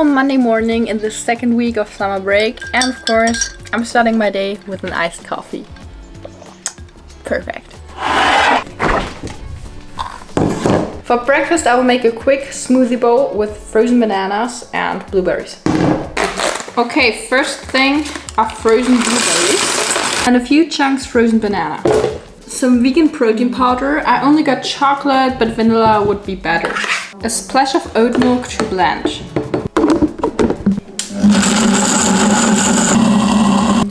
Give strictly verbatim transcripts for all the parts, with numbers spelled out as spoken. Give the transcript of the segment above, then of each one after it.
on Monday morning in the second week of summer break, and of course I'm starting my day with an iced coffee. Perfect. For breakfast I will make a quick smoothie bowl with frozen bananas and blueberries. Okay, first thing are frozen blueberries and a few chunks frozen banana. Some vegan protein powder. I only got chocolate, but vanilla would be better. A splash of oat milk to blanch.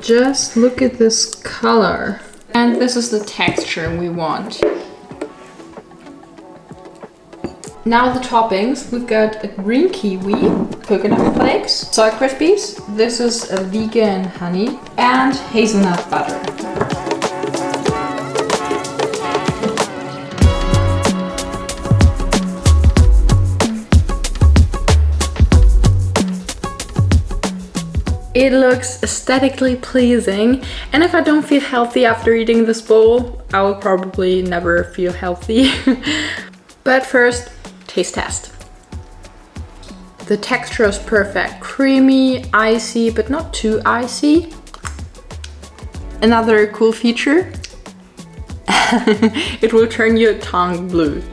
Just look at this color. And this is the texture we want. Now the toppings. We've got a green kiwi, coconut flakes, soy crispies, this is a vegan honey, and hazelnut butter. It looks aesthetically pleasing, and if I don't feel healthy after eating this bowl, I will probably never feel healthy. But first, taste test. The texture is perfect. Creamy, icy, but not too icy. Another cool feature, it will turn your tongue blue.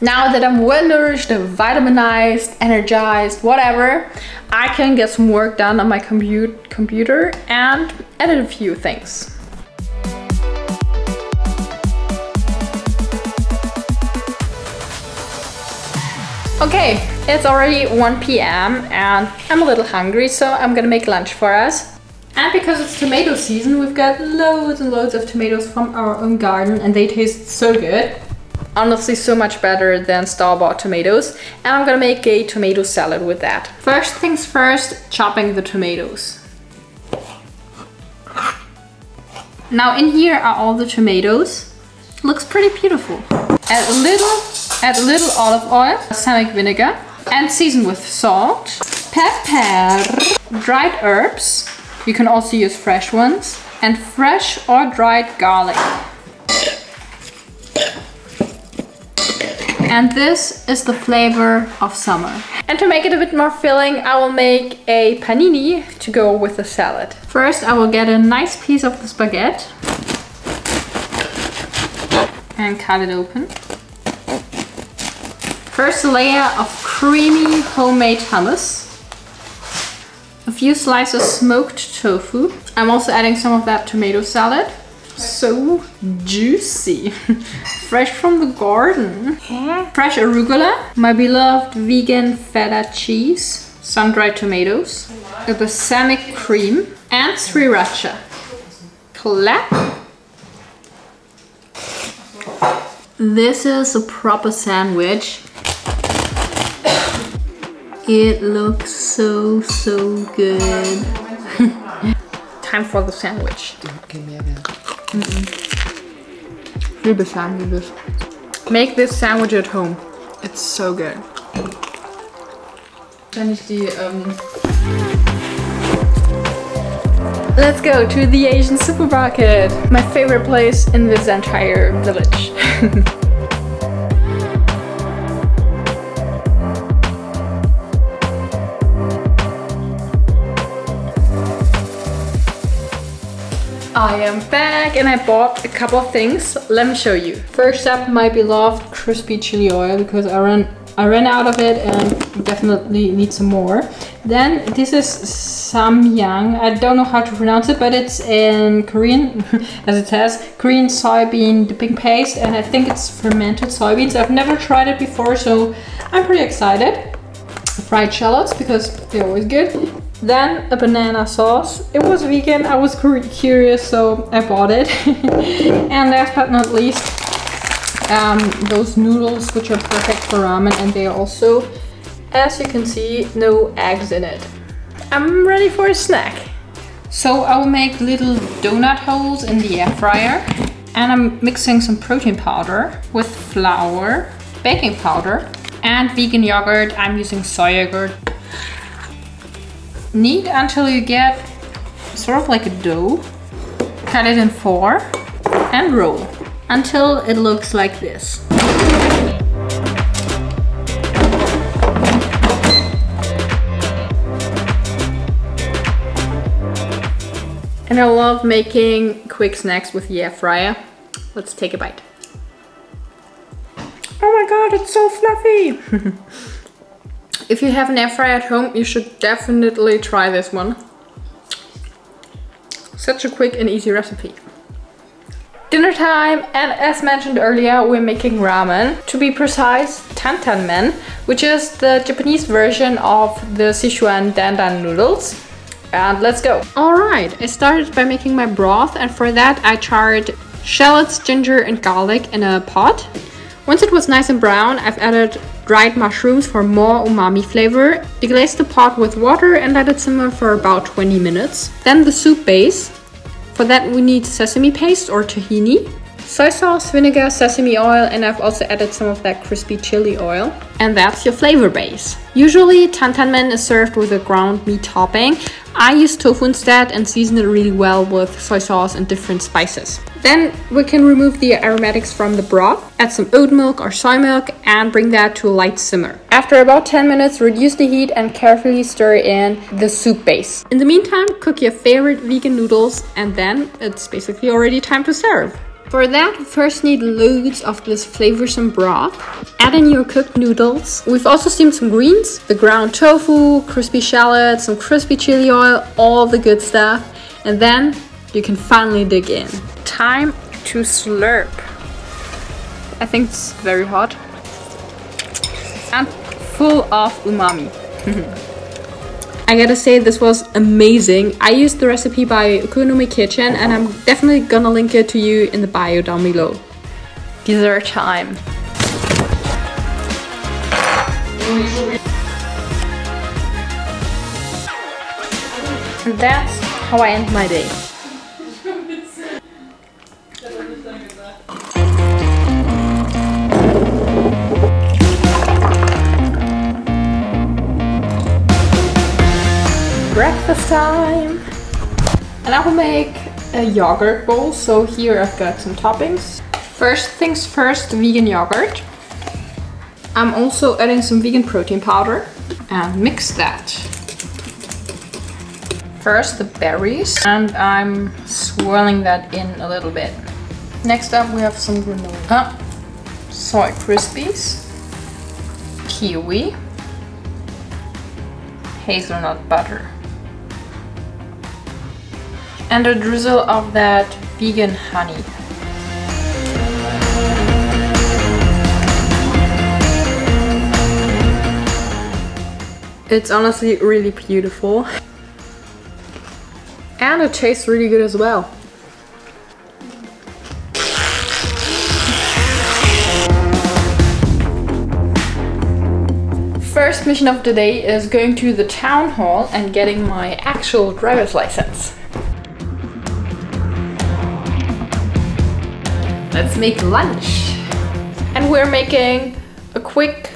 Now that I'm well nourished, vitaminized, energized, whatever, I can get some work done on my compute computer and edit a few things. Okay, it's already one p m and I'm a little hungry, so I'm gonna make lunch for us. And because it's tomato season, we've got loads and loads of tomatoes from our own garden and they taste so good. Honestly, so much better than store-bought tomatoes. And I'm gonna make a tomato salad with that. First things first, chopping the tomatoes. Now in here are all the tomatoes. Looks pretty beautiful. Add a little, add a little olive oil, balsamic vinegar, and season with salt, pepper, dried herbs, you can also use fresh ones, and fresh or dried garlic. And this is the flavor of summer. And to make it a bit more filling, I will make a panini to go with the salad. First, I will get a nice piece of the spaghetti and cut it open. First, a layer of creamy homemade hummus. A few slices smoked tofu. I'm also adding some of that tomato salad. So juicy, fresh from the garden. Fresh arugula, my beloved vegan feta cheese, sun-dried tomatoes, a balsamic cream, and sriracha. Clap. This is a proper sandwich. It looks so, so good. Time for the sandwich. Mm-hmm. Make this sandwich at home. It's so good. Let's go to the Asian supermarket. My favorite place in this entire village. I am back and I bought a couple of things. Let me show you. First up, my beloved crispy chili oil, because I ran, I ran out of it and definitely need some more. Then this is Samyang. I don't know how to pronounce it, but it's in Korean, as it says, Korean soybean dipping paste. And I think it's fermented soybeans. I've never tried it before, so I'm pretty excited. Fried shallots, because they're always good. Then a banana sauce. It was vegan, I was curious, so I bought it. And last but not least, um, those noodles, which are perfect for ramen, and they are also, as you can see, no eggs in it. I'm ready for a snack. So I will make little donut holes in the air fryer. And I'm mixing some protein powder with flour, baking powder, and vegan yogurt. I'm using soy yogurt. Knead until you get sort of like a dough, cut it in four and roll until it looks like this. And I love making quick snacks with the air fryer. Let's take a bite. Oh my god, it's so fluffy! If you have an air fryer at home, you should definitely try this one. Such a quick and easy recipe. Dinner time, and as mentioned earlier, we're making ramen. To be precise, TANTANMEN, which is the Japanese version of the Sichuan dandan noodles. And let's go! Alright, I started by making my broth, and for that I charred shallots, ginger and garlic in a pot. Once it was nice and brown, I've added dried mushrooms for more umami flavor. Deglazed the pot with water and let it simmer for about twenty minutes. Then the soup base. For that we need sesame paste or tahini, soy sauce, vinegar, sesame oil, and I've also added some of that crispy chili oil. And that's your flavor base. Usually tantanmen is served with a ground meat topping. I use tofu instead and season it really well with soy sauce and different spices. Then we can remove the aromatics from the broth, add some oat milk or soy milk and bring that to a light simmer. After about ten minutes, reduce the heat and carefully stir in the soup base. In the meantime, cook your favorite vegan noodles and then it's basically already time to serve. For that, we first need loads of this flavorsome broth. Add in your cooked noodles. We've also steamed some greens, the ground tofu, crispy shallots, some crispy chili oil, all the good stuff. And then you can finally dig in. Time to slurp. I think it's very hot. And full of umami. I gotta say, this was amazing. I used the recipe by Okonomi Kitchen and I'm definitely gonna link it to you in the bio down below. Dessert time. And that's how I end my day. Breakfast time! And I will make a yogurt bowl, so here I've got some toppings. First things first, vegan yogurt. I'm also adding some vegan protein powder and mix that. First the berries, and I'm swirling that in a little bit. Next up we have some granola, soy crispies, kiwi, hazelnut butter. And a drizzle of that vegan honey. It's honestly really beautiful. And it tastes really good as well. First mission of the day is going to the town hall and getting my actual driver's license. Let's make lunch. And we're making a quick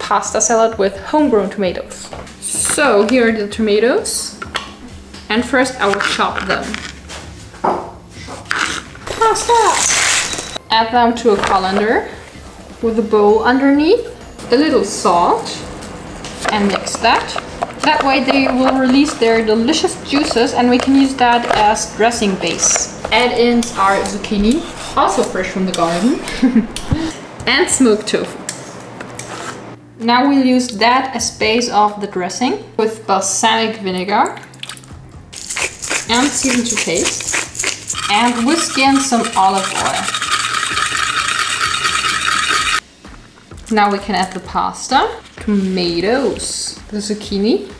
pasta salad with homegrown tomatoes. So here are the tomatoes. And first I will chop them. Pasta! Add them to a colander with a bowl underneath, a little salt, and mix that. That way they will release their delicious juices and we can use that as dressing base. Add-ins are zucchini, also fresh from the garden, and smoked tofu. Now we'll use that as base of the dressing with balsamic vinegar and season to taste and whisk in some olive oil. Now we can add the pasta, tomatoes, the zucchini,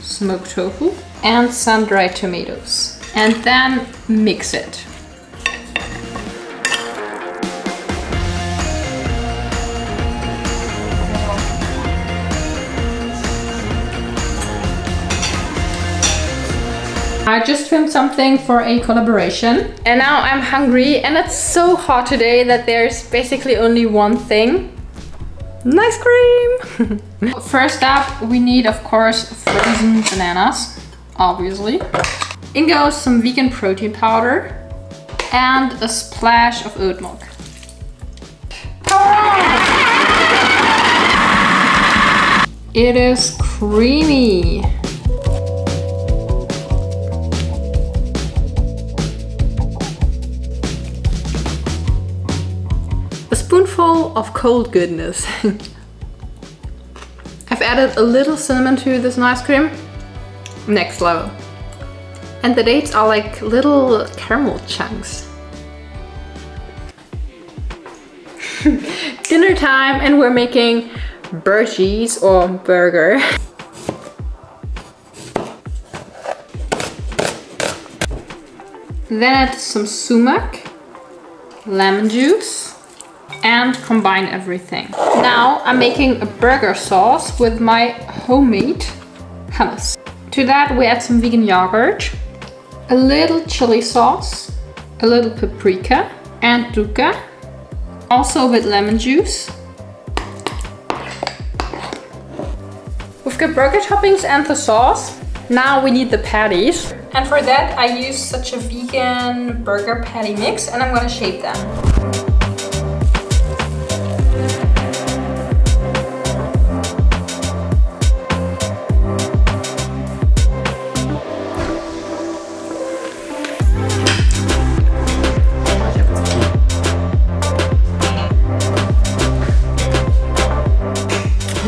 smoked tofu and sun-dried tomatoes and then mix it. I just filmed something for a collaboration and now I'm hungry and it's so hot today that there's basically only one thing. Nice cream! First up we need of course frozen bananas, obviously. In goes some vegan protein powder and a splash of oat milk. It is creamy. full of cold goodness. I've added a little cinnamon to this ice cream. Next level. And the dates are like little caramel chunks. Dinner time, and we're making burgies or burger. Then add some sumac, lemon juice, and combine everything. Now I'm making a burger sauce with my homemade hummus. To that we add some vegan yogurt, a little chili sauce, a little paprika and dukkah, also a bit lemon juice. We've got burger toppings and the sauce. Now we need the patties. And for that I use such a vegan burger patty mix, and I'm gonna shape them.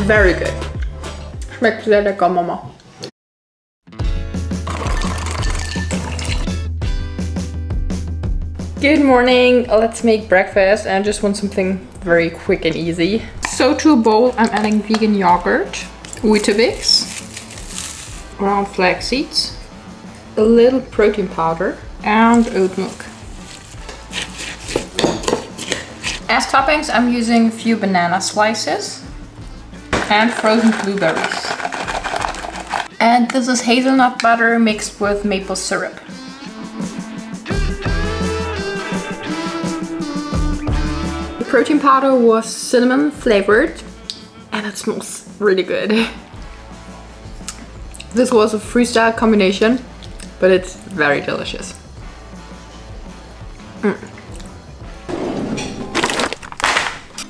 Very good. Schmeckt sehr lecker, Mama. Good morning. Let's make breakfast, and I just want something very quick and easy. So to a bowl I'm adding vegan yogurt, Weetabix, ground flax seeds, a little protein powder, and oat milk. As toppings I'm using a few banana slices and frozen blueberries. And this is hazelnut butter mixed with maple syrup. Protein powder was cinnamon flavored, and it smells really good. This was a freestyle combination, but it's very delicious. Mm.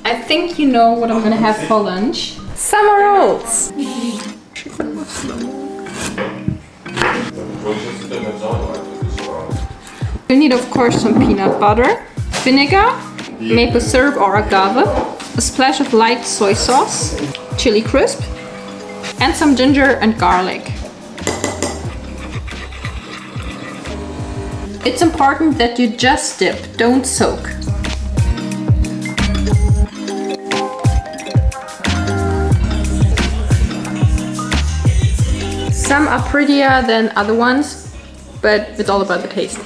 I think you know what I'm gonna have for lunch. Summer rolls! You need of course some peanut butter, vinegar, maple syrup or agave, a splash of light soy sauce, chili crisp, and some ginger and garlic. It's important that you just dip, don't soak. Some are prettier than other ones, but it's all about the taste.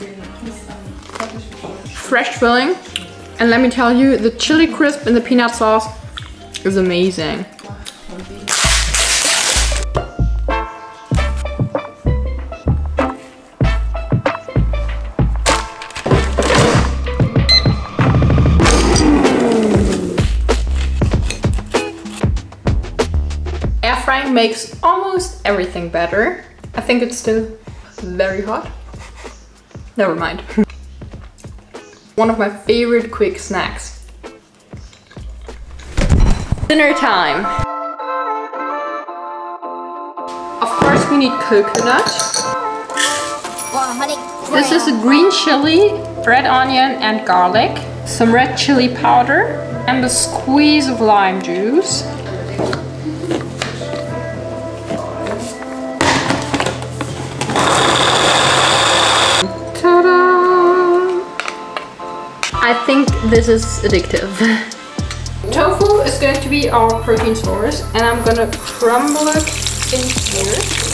Fresh filling. And let me tell you, the chili crisp and the peanut sauce is amazing. Air frying makes almost everything better. I think it's still very hot. Never mind. One of my favorite quick snacks. Dinner time. Of course we need coconut. This is a green chili, red onion and garlic, some red chili powder, and a squeeze of lime juice. I think this is addictive. Tofu is going to be our protein source, and I'm gonna crumble it in here.